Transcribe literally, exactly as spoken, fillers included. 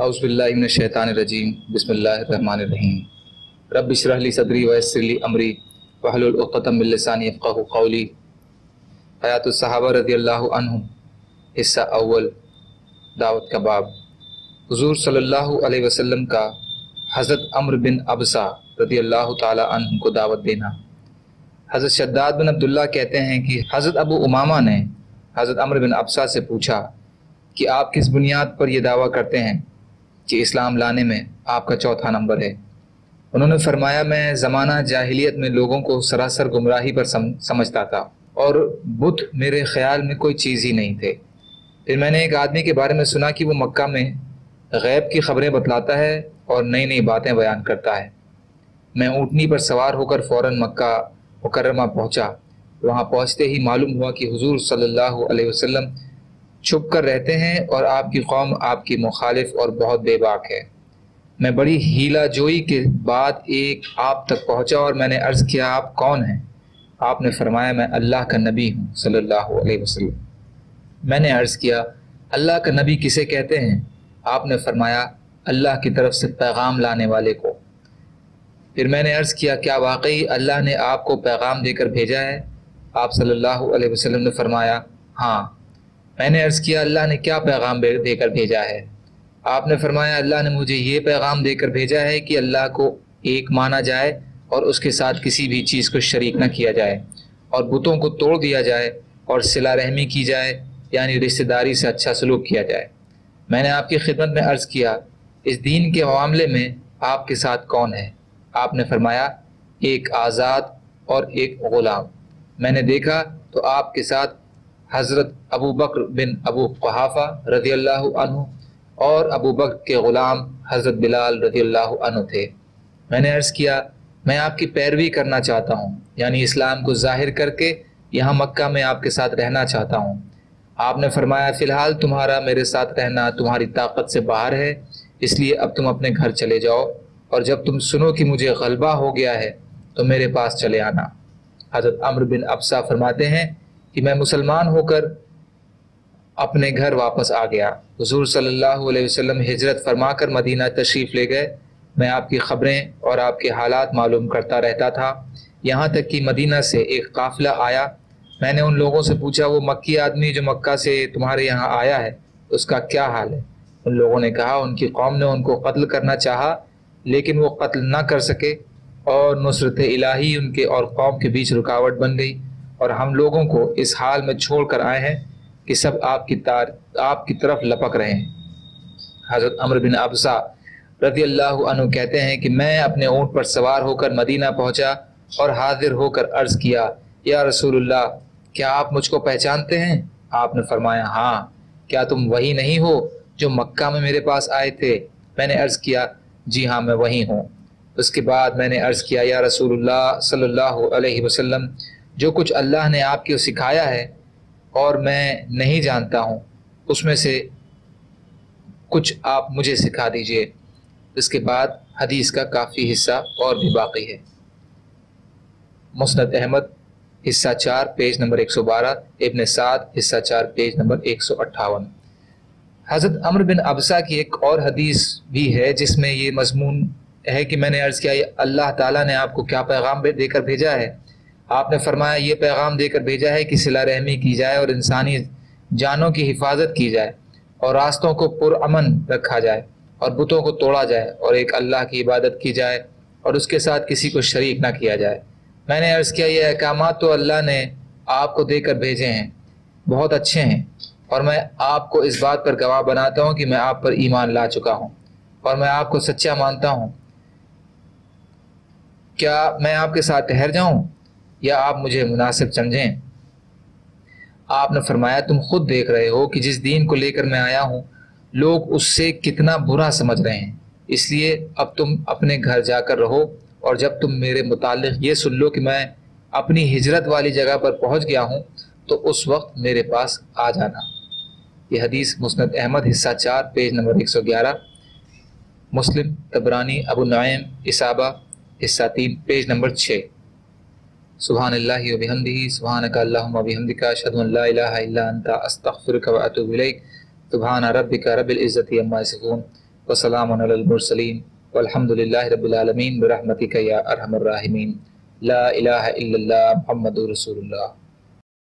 اعوذ باللہ من الشیطان الرجیم، بسم اللہ الرحمن الرحیم۔ رب اشرح لی صدری ویسر لی امری واحلل عقدۃ من لسانی یفقہوا قولی۔ حیات الصحابہ رضی اللہ عنہم، حصہ اول، دعوت کا باب۔ حضور صلی اللہ علیہ وسلم کا حضرت عمر بن عبسہ رضی اللہ تعالی عنہ کو دعوت دینا۔ حضرت شداد بن عبداللہ کہتے ہیں کہ حضرت ابو امامہ نے حضرت عمر بن عبسہ سے پوچھا کہ آپ کس بنیاد پر یہ دعویٰ کرتے ہیں کہ اسلام لانے میں آپ کا چوتھا نمبر ہے؟ انہوں نے فرمایا، میں زمانہ جاہلیت میں لوگوں کو سراسر گمراہی پر سمجھتا تھا اور بت میرے خیال میں کوئی چیز ہی نہیں تھے۔ پھر میں نے ایک آدمی کے بارے میں سنا کہ وہ مکہ میں غیب کی خبریں بتلاتا ہے اور نئی نئی باتیں بیان کرتا ہے۔ میں اونٹنی پر سوار ہو کر فوراً مکہ مکرمہ پہنچا۔ وہاں پہنچتے ہی معلوم ہوا کہ حضور صلی اللہ علیہ وسلم چھپ کر رہتے ہیں اور آپ کی قوم آپ کی مخالف اور بہت بے باک ہے۔ میں بڑی ہیلا جوئی کے بعد ایک آپ تک پہنچا اور میں نے عرض کیا، آپ کون ہیں؟ آپ نے فرمایا، میں اللہ کا نبی ہوں صلی اللہ علیہ وسلم۔ میں نے عرض کیا، اللہ کا نبی کسے کہتے ہیں؟ آپ نے فرمایا، اللہ کی طرف سے پیغام لانے والے کو۔ پھر میں نے عرض کیا، کیا واقعی اللہ نے آپ کو پیغام دے کر بھیجا ہے؟ آپ صلی اللہ علیہ وسلم نے فرمایا، ہاں۔ میں نے عرض کیا، اللہ نے کیا پیغام دے کر بھیجا ہے؟ آپ نے فرمایا، اللہ نے مجھے یہ پیغام دے کر بھیجا ہے کہ اللہ کو ایک مانا جائے اور اس کے ساتھ کسی بھی چیز کو شریک نہ کیا جائے، اور بتوں کو توڑ دیا جائے، اور صلہ رحمی کی جائے، یعنی رشتہ داری سے اچھا سلوک کیا جائے۔ میں نے آپ کی خدمت میں عرض کیا، اس دین کے معاملے میں آپ کے ساتھ کون ہے؟ آپ نے فرمایا، ایک آزاد اور ایک غلام۔ میں نے دیکھا تو آپ کے ساتھ حضرت ابو بکر بن ابو قحافہ رضی اللہ عنہ اور ابو بکر کے غلام حضرت بلال رضی اللہ عنہ تھے۔ میں نے عرض کیا، میں آپ کی پیروی کرنا چاہتا ہوں، یعنی اسلام کو ظاہر کر کے یہاں مکہ میں آپ کے ساتھ رہنا چاہتا ہوں۔ آپ نے فرمایا، فی الحال تمہارا میرے ساتھ رہنا تمہاری طاقت سے باہر ہے، اس لیے اب تم اپنے گھر چلے جاؤ، اور جب تم سنو کہ مجھے غلبہ ہو گیا ہے تو میرے پاس چلے آنا۔ حضرت عمرو بن عبسہ فرماتے ہیں کہ میں مسلمان ہو کر اپنے گھر واپس آ گیا۔ حضور صلی اللہ علیہ وسلم ہجرت فرما کر مدینہ تشریف لے گئے۔ میں آپ کی خبریں اور آپ کے حالات معلوم کرتا رہتا تھا، یہاں تک کہ مدینہ سے ایک قافلہ آیا۔ میں نے ان لوگوں سے پوچھا، وہ مکی آدمی جو مکہ سے تمہارے یہاں آیا ہے اس کا کیا حال ہے؟ ان لوگوں نے کہا، ان کی قوم نے ان کو قتل کرنا چاہا لیکن وہ قتل نہ کر سکے، اور نصرت الہی ان کے اور قوم کے بیچ رکاوٹ بن گئی، اور ہم لوگوں کو اس حال میں چھوڑ کر آئے ہیں کہ سب آپ کی تار آپ کی طرف لپک رہے ہیں۔ حضرت عمر بن عبسہ رضی اللہ عنہ کہتے ہیں کہ میں اپنے اونٹ پر سوار ہو کر مدینہ پہنچا اور حاضر ہو کر عرض کیا، یا رسول اللہ، کیا آپ مجھ کو پہچانتے ہیں؟ آپ نے فرمایا، ہاں، کیا تم وہی نہیں ہو جو مکہ میں میرے پاس آئے تھے؟ میں نے عرض کیا، جی ہاں، میں وہی ہوں۔ اس کے بعد میں نے عرض کیا، یا رسول اللہ صلی اللہ علیہ وسلم، جو کچھ اللہ نے آپ کو سکھایا ہے اور میں نہیں جانتا ہوں، اس میں سے کچھ آپ مجھے سکھا دیجئے۔ اس کے بعد حدیث کا کافی حصہ اور بھی باقی ہے۔ مسند احمد، حصہ چار، پیج نمبر ایک سو بارہ، ابن سعد، حصہ چار، پیج نمبر ایک سو اٹھاون۔ حضرت عمر بن عبسہ کی ایک اور حدیث بھی ہے جس میں یہ مضمون ہے کہ میں نے عرض کیا، اللہ تعالیٰ نے آپ کو کیا پیغام دے کر بھیجا ہے؟ آپ نے فرمایا، یہ پیغام دے کر بھیجا ہے کہ صلہ رحمی کی جائے اور انسانی جانوں کی حفاظت کی جائے، اور راستوں کو پرامن رکھا جائے، اور بتوں کو توڑا جائے، اور ایک اللہ کی عبادت کی جائے، اور اس کے ساتھ کسی کو شریک نہ کیا جائے۔ میں نے عرض کیا، یہ احکامات تو اللہ نے آپ کو دے کر بھیجے ہیں، بہت اچھے ہیں، اور میں آپ کو اس بات پر گواہ بناتا ہوں کہ میں آپ پر ایمان لا چکا ہوں اور میں آپ کو سچا مانتا ہوں۔ کیا میں آپ کے ساتھ ٹھہر جاؤں یا آپ مجھے مناسب سمجھیں؟ آپ نے فرمایا، تم خود دیکھ رہے ہو کہ جس دین کو لے کر میں آیا ہوں لوگ اس سے کتنا برا سمجھ رہے ہیں، اس لیے اب تم اپنے گھر جا کر رہو، اور جب تم میرے متعلق یہ سن لو کہ میں اپنی ہجرت والی جگہ پر پہنچ گیا ہوں تو اس وقت میرے پاس آ جانا۔ یہ حدیث مسند احمد، حصہ چار، پیج نمبر ایک سو گیارہ، مسلم، تبرانی، ابو نعیم، اصابہ، حصہ تین، پیج نمبر چھ۔ سبحان اللہ و بحمدہ، سبحانک اللہم و بحمدک، اشہد ان لا الہ الا انت، استغفرک و اتوب الیک، سبحان ربک رب العزت عما یصفون، وسلام علی المرسلین والحمد للہ رب العالمین برحمتک یا ارحم الراحمین لا الہ الا اللہ محمد رسول اللہ.